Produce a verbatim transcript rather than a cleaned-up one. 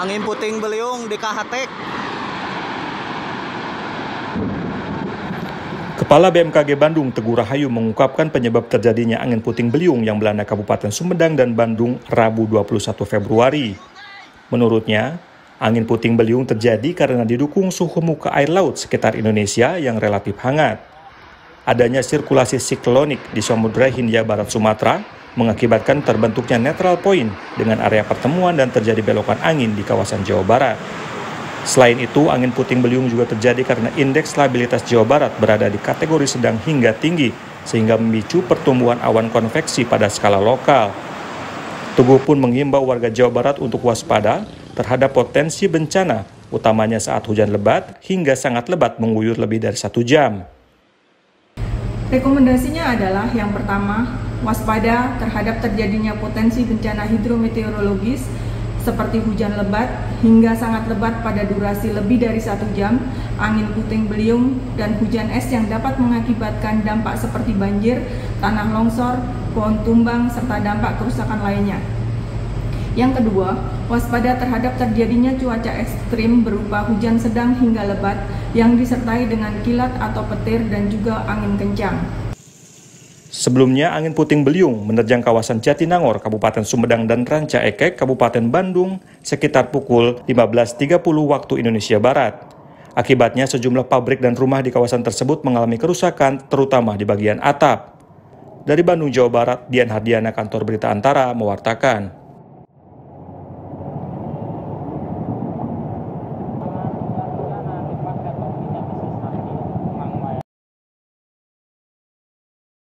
Angin puting beliung di K H T. Kepala B M K G Bandung Teguh Rahayu mengungkapkan penyebab terjadinya angin puting beliung yang melanda Kabupaten Sumedang dan Bandung Rabu dua puluh satu Februari. Menurutnya, angin puting beliung terjadi karena didukung suhu muka air laut sekitar Indonesia yang relatif hangat. Adanya sirkulasi siklonik di Samudra Hindia Barat Sumatera mengakibatkan terbentuknya netral point dengan area pertemuan dan terjadi belokan angin di kawasan Jawa Barat. Selain itu, angin puting beliung juga terjadi karena indeks labilitas Jawa Barat berada di kategori sedang hingga tinggi, sehingga memicu pertumbuhan awan konveksi pada skala lokal. Teguh pun menghimbau warga Jawa Barat untuk waspada terhadap potensi bencana, utamanya saat hujan lebat hingga sangat lebat mengguyur lebih dari satu jam. Rekomendasinya adalah yang pertama, waspada terhadap terjadinya potensi bencana hidrometeorologis seperti hujan lebat hingga sangat lebat pada durasi lebih dari satu jam, angin puting beliung, dan hujan es yang dapat mengakibatkan dampak seperti banjir, tanah longsor, pohon tumbang, serta dampak kerusakan lainnya. Yang kedua, waspada terhadap terjadinya cuaca ekstrim berupa hujan sedang hingga lebat yang disertai dengan kilat atau petir dan juga angin kencang. Sebelumnya, angin puting beliung menerjang kawasan Jatinangor, Kabupaten Sumedang dan Ranca Ekek, Kabupaten Bandung sekitar pukul lima belas tiga puluh waktu Indonesia Barat. Akibatnya, sejumlah pabrik dan rumah di kawasan tersebut mengalami kerusakan, terutama di bagian atap. Dari Bandung, Jawa Barat, Dian Hardiana, Kantor Berita Antara, mewartakan.